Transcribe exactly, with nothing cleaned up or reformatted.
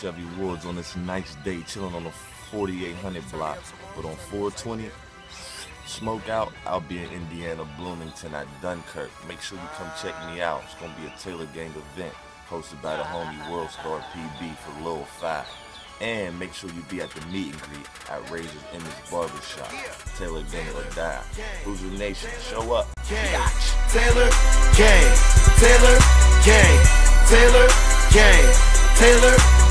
Chevy Woods on this nice day, chilling on a forty-eight hundred block. But on four twenty, smoke out, I'll be in Indiana, Bloomington at Dunkirk. Make sure you come check me out. It's going to be a Taylor Gang event hosted by the homie World Star P B for Lil Five. And make sure you be at the meet and greet at Razor's Image Barbershop. Taylor Gang or die. Who's your nation? Show up. Taylor Gang. Taylor Gang. Taylor Gang. Taylor Gang.